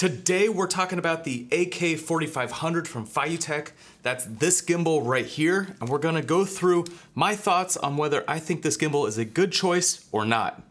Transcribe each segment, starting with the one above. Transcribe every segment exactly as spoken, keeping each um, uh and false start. Today we're talking about the A K forty-five hundred from FeiyuTech. That's this gimbal right here, and we're gonna go through my thoughts on whether I think this gimbal is a good choice or not.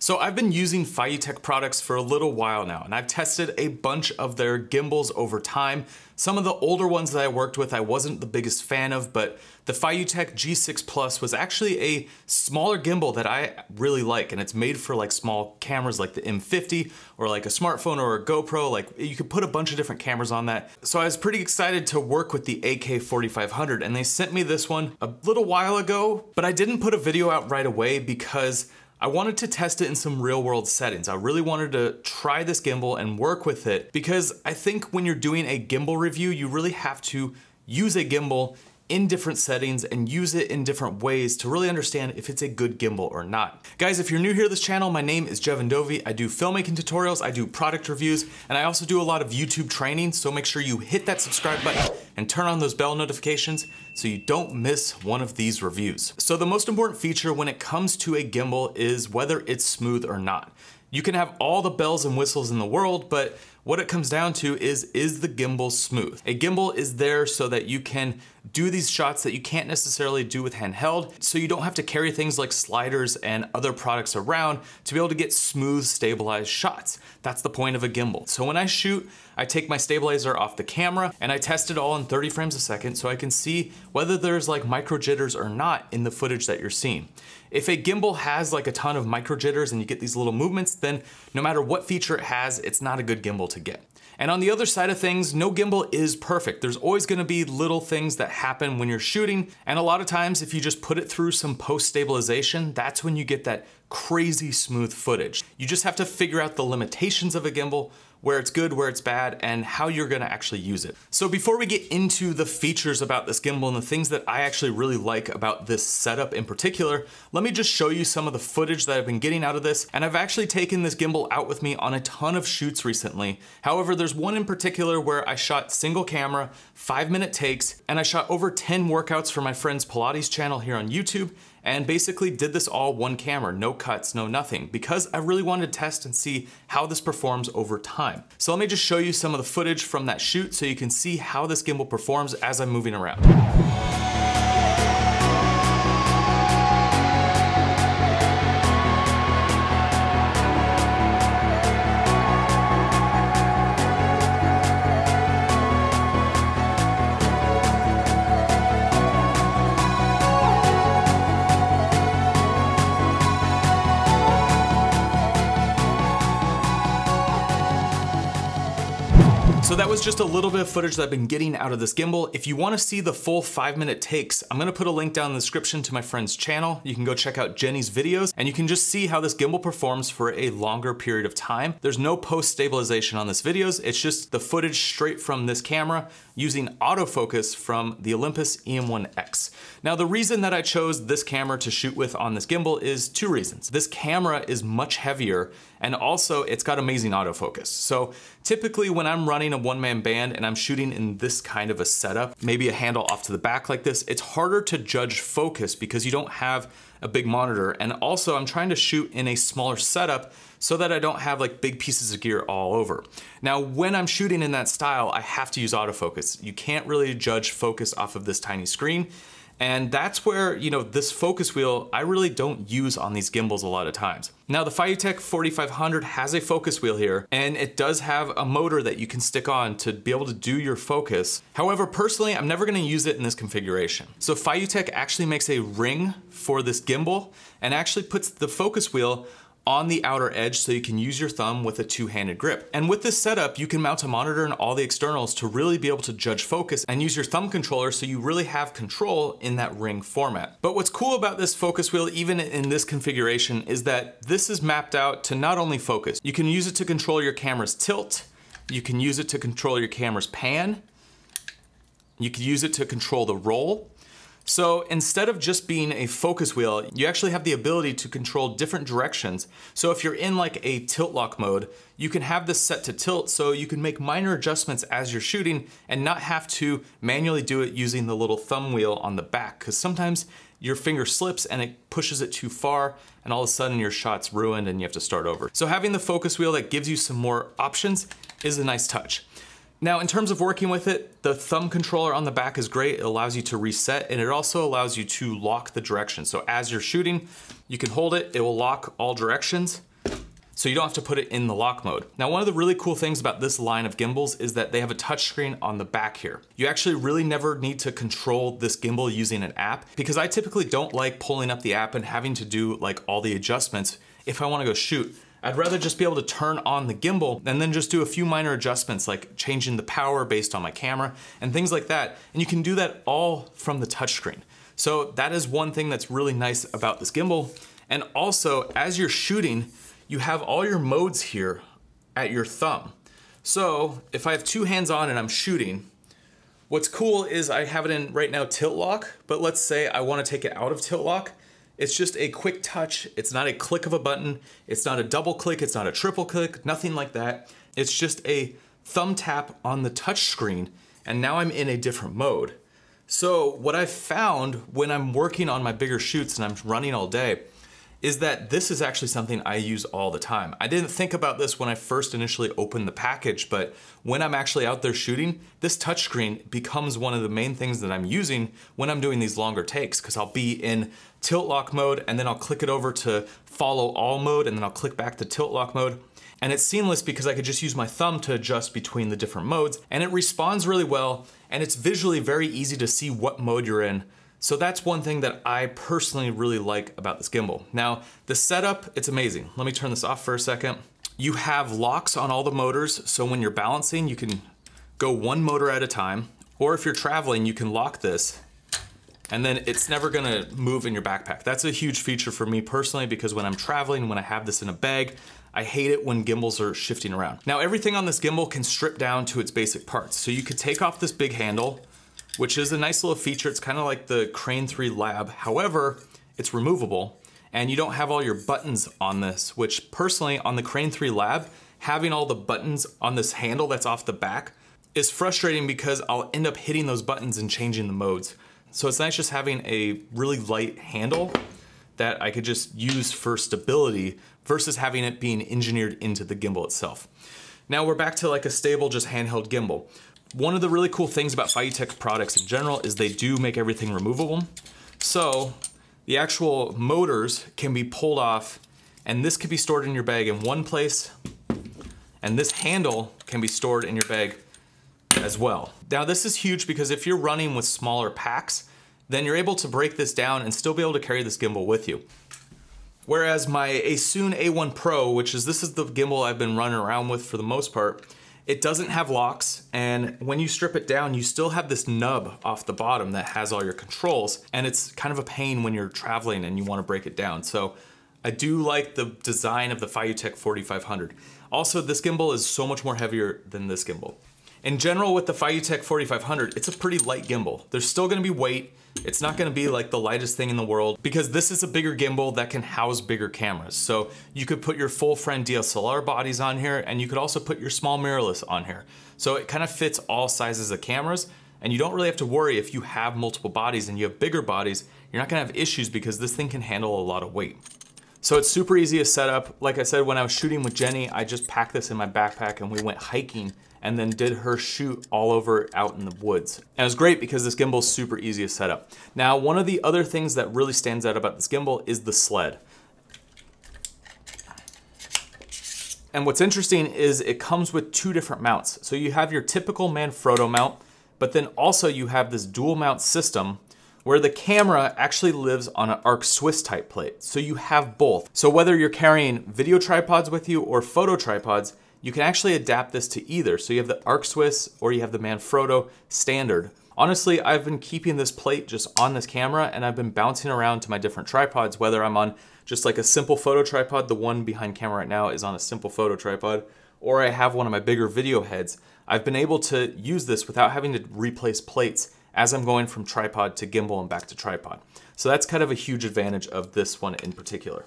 So I've been using FeiyuTech products for a little while now, and I've tested a bunch of their gimbals over time. Some of the older ones that I worked with I wasn't the biggest fan of, but the FeiyuTech G six Plus was actually a smaller gimbal that I really like, and it's made for like small cameras like the M fifty or like a smartphone or a GoPro. Like you could put a bunch of different cameras on that. So I was pretty excited to work with the A K forty-five hundred, and they sent me this one a little while ago, but I didn't put a video out right away because I wanted to test it in some real world settings. I really wanted to try this gimbal and work with it because I think when you're doing a gimbal review, you really have to use a gimbal in different settings and use it in different ways to really understand if it's a good gimbal or not. Guys, if you're new here to this channel, my name is Jeven Dovey. I do filmmaking tutorials, I do product reviews, and I also do a lot of YouTube training, so make sure you hit that subscribe button and turn on those bell notifications so you don't miss one of these reviews. So the most important feature when it comes to a gimbal is whether it's smooth or not. You can have all the bells and whistles in the world, but what it comes down to is, is the gimbal smooth? A gimbal is there so that you can do these shots that you can't necessarily do with handheld, so you don't have to carry things like sliders and other products around to be able to get smooth, stabilized shots. That's the point of a gimbal. So when I shoot, I take my stabilizer off the camera and I test it all in thirty frames a second so I can see whether there's like micro jitters or not in the footage that you're seeing. If a gimbal has like a ton of micro jitters and you get these little movements, then no matter what feature it has, it's not a good gimbal to get. And on the other side of things, no gimbal is perfect. There's always gonna be little things that happen when you're shooting. And a lot of times, if you just put it through some post-stabilization, that's when you get that crazy smooth footage. You just have to figure out the limitations of a gimbal, where it's good, where it's bad, and how you're gonna actually use it. So before we get into the features about this gimbal and the things that I actually really like about this setup in particular, let me just show you some of the footage that I've been getting out of this. And I've actually taken this gimbal out with me on a ton of shoots recently. However, there's one in particular where I shot single camera, five minute takes, and I shot over ten workouts for my friend's Pilates channel here on YouTube, and basically did this all one camera, no cuts, no nothing, because I really wanted to test and see how this performs over time. So let me just show you some of the footage from that shoot so you can see how this gimbal performs as I'm moving around. So that was just a little bit of footage that I've been getting out of this gimbal. If you wanna see the full five minute takes, I'm gonna put a link down in the description to my friend's channel. You can go check out Jenny's videos and you can just see how this gimbal performs for a longer period of time. There's no post stabilization on this videos. It's just the footage straight from this camera using autofocus from the Olympus E M one X. Now the reason that I chose this camera to shoot with on this gimbal is two reasons. This camera is much heavier and also it's got amazing autofocus. So typically when I'm running a one-man band and I'm shooting in this kind of a setup, maybe a handle off to the back like this, it's harder to judge focus because you don't have a big monitor. And also I'm trying to shoot in a smaller setup so that I don't have like big pieces of gear all over. Now, when I'm shooting in that style, I have to use autofocus. You can't really judge focus off of this tiny screen. And that's where, you know, this focus wheel, I really don't use on these gimbals a lot of times. Now the FeiyuTech forty-five hundred has a focus wheel here, and it does have a motor that you can stick on to be able to do your focus. However, personally, I'm never gonna use it in this configuration. So FeiyuTech actually makes a ring for this gimbal and actually puts the focus wheel on the outer edge so you can use your thumb with a two-handed grip. And with this setup, you can mount a monitor and all the externals to really be able to judge focus and use your thumb controller so you really have control in that ring format. But what's cool about this focus wheel, even in this configuration, is that this is mapped out to not only focus. You can use it to control your camera's tilt. You can use it to control your camera's pan. You can use it to control the roll. So instead of just being a focus wheel, you actually have the ability to control different directions. So if you're in like a tilt lock mode, you can have this set to tilt so you can make minor adjustments as you're shooting and not have to manually do it using the little thumb wheel on the back, because sometimes your finger slips and it pushes it too far, and all of a sudden your shot's ruined and you have to start over. So having the focus wheel that gives you some more options is a nice touch. Now, in terms of working with it, the thumb controller on the back is great. It allows you to reset, and it also allows you to lock the direction. So as you're shooting, you can hold it, it will lock all directions, so you don't have to put it in the lock mode. Now, one of the really cool things about this line of gimbals is that they have a touch screen on the back here. You actually really never need to control this gimbal using an app, because I typically don't like pulling up the app and having to do like all the adjustments if I wanna go shoot. I'd rather just be able to turn on the gimbal and then just do a few minor adjustments, like changing the power based on my camera and things like that. And you can do that all from the touchscreen. So that is one thing that's really nice about this gimbal. And also, as you're shooting, you have all your modes here at your thumb. So if I have two hands on and I'm shooting, what's cool is I have it in right now tilt lock, but let's say I want to take it out of tilt lock. It's just a quick touch. It's not a click of a button. It's not a double click. It's not a triple click, nothing like that. It's just a thumb tap on the touch screen. And now I'm in a different mode. So what I've found when I'm working on my bigger shoots and I'm running all day is that this is actually something I use all the time. I didn't think about this when I first initially opened the package, but when I'm actually out there shooting, this touchscreen becomes one of the main things that I'm using when I'm doing these longer takes, because I'll be in tilt lock mode and then I'll click it over to follow all mode and then I'll click back to tilt lock mode. And it's seamless because I could just use my thumb to adjust between the different modes, and it responds really well, and it's visually very easy to see what mode you're in. So that's one thing that I personally really like about this gimbal. Now, the setup, it's amazing. Let me turn this off for a second. You have locks on all the motors, so when you're balancing, you can go one motor at a time, or if you're traveling, you can lock this, and then it's never gonna move in your backpack. That's a huge feature for me personally, because when I'm traveling, when I have this in a bag, I hate it when gimbals are shifting around. Now, everything on this gimbal can strip down to its basic parts. So you could take off this big handle, which is a nice little feature. It's kind of like the Crane three Lab. However, it's removable and you don't have all your buttons on this, which personally on the Crane three Lab, having all the buttons on this handle that's off the back is frustrating because I'll end up hitting those buttons and changing the modes. So it's nice just having a really light handle that I could just use for stability versus having it being engineered into the gimbal itself. Now we're back to like a stable, just handheld gimbal. One of the really cool things about FeiyuTech products in general is they do make everything removable. So the actual motors can be pulled off, and this could be stored in your bag in one place, and this handle can be stored in your bag as well. Now this is huge because if you're running with smaller packs, then you're able to break this down and still be able to carry this gimbal with you. Whereas my Asun A one Pro, which is this is the gimbal I've been running around with for the most part, it doesn't have locks, and when you strip it down, you still have this nub off the bottom that has all your controls, and it's kind of a pain when you're traveling and you want to break it down. So I do like the design of the FeiyuTech forty-five hundred. Also, this gimbal is so much more heavier than this gimbal. In general, with the FeiyuTech forty-five hundred, it's a pretty light gimbal. There's still gonna be weight. It's not gonna be like the lightest thing in the world because this is a bigger gimbal that can house bigger cameras. So you could put your full frame D S L R bodies on here, and you could also put your small mirrorless on here. So it kind of fits all sizes of cameras, and you don't really have to worry if you have multiple bodies and you have bigger bodies, you're not gonna have issues because this thing can handle a lot of weight. So it's super easy to set up. Like I said, when I was shooting with Jenny, I just packed this in my backpack and we went hiking and then did her shoot all over out in the woods. And it was great because this gimbal is super easy to set up. Now, one of the other things that really stands out about this gimbal is the sled. And what's interesting is it comes with two different mounts. So you have your typical Manfrotto mount, but then also you have this dual mount system where the camera actually lives on an Arca Swiss type plate. So you have both. So whether you're carrying video tripods with you or photo tripods, you can actually adapt this to either. So you have the Arca Swiss or you have the Manfrotto standard. Honestly, I've been keeping this plate just on this camera and I've been bouncing around to my different tripods, whether I'm on just like a simple photo tripod, the one behind camera right now is on a simple photo tripod, or I have one of my bigger video heads. I've been able to use this without having to replace plates as I'm going from tripod to gimbal and back to tripod. So that's kind of a huge advantage of this one in particular.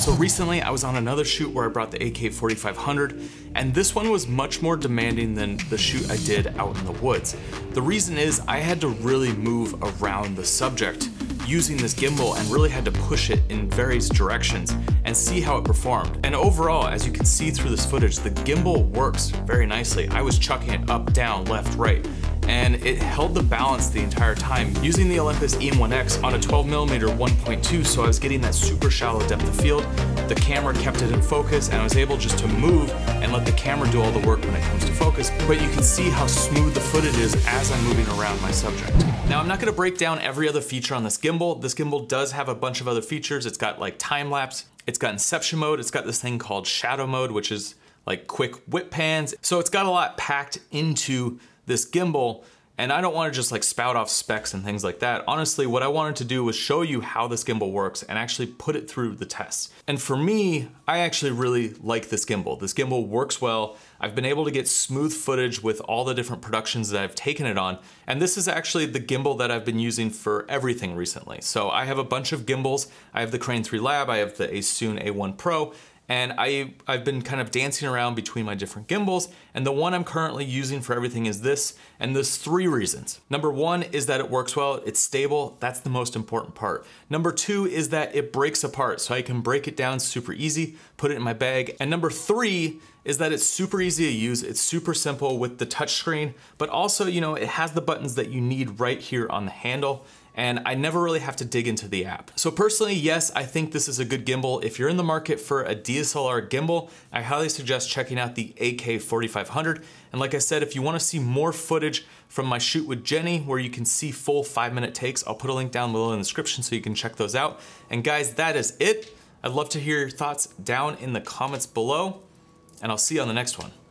So recently I was on another shoot where I brought the A K forty-five hundred, and this one was much more demanding than the shoot I did out in the woods. The reason is I had to really move around the subject using this gimbal and really had to push it in various directions and see how it performed. And overall, as you can see through this footage, the gimbal works very nicely. I was chucking it up, down, left, right, and it held the balance the entire time using the Olympus E M one X on a twelve millimeter one point two, so I was getting that super shallow depth of field. The camera kept it in focus and I was able just to move and let the camera do all the work when it comes to focus, but you can see how smooth the footage is as I'm moving around my subject. Now, I'm not gonna break down every other feature on this gimbal. This gimbal does have a bunch of other features. It's got like time-lapse, it's got inception mode, it's got this thing called shadow mode, which is like quick whip pans. So it's got a lot packed into this gimbal, and I don't wanna just like spout off specs and things like that. Honestly, what I wanted to do was show you how this gimbal works and actually put it through the tests. And for me, I actually really like this gimbal. This gimbal works well. I've been able to get smooth footage with all the different productions that I've taken it on. And this is actually the gimbal that I've been using for everything recently. So I have a bunch of gimbals. I have the Crane three Lab, I have the Asun A one Pro, and I, I've been kind of dancing around between my different gimbals, and the one I'm currently using for everything is this, and there's three reasons. Number one is that it works well, it's stable, that's the most important part. Number two is that it breaks apart, so I can break it down super easy, put it in my bag. And number three is that it's super easy to use, it's super simple with the touchscreen, but also, you know, it has the buttons that you need right here on the handle, and I never really have to dig into the app. So personally, yes, I think this is a good gimbal. If you're in the market for a D S L R gimbal, I highly suggest checking out the A K forty-five hundred. And like I said, if you wanna see more footage from my shoot with Jenny, where you can see full five minute takes, I'll put a link down below in the description so you can check those out. And guys, that is it. I'd love to hear your thoughts down in the comments below, and I'll see you on the next one.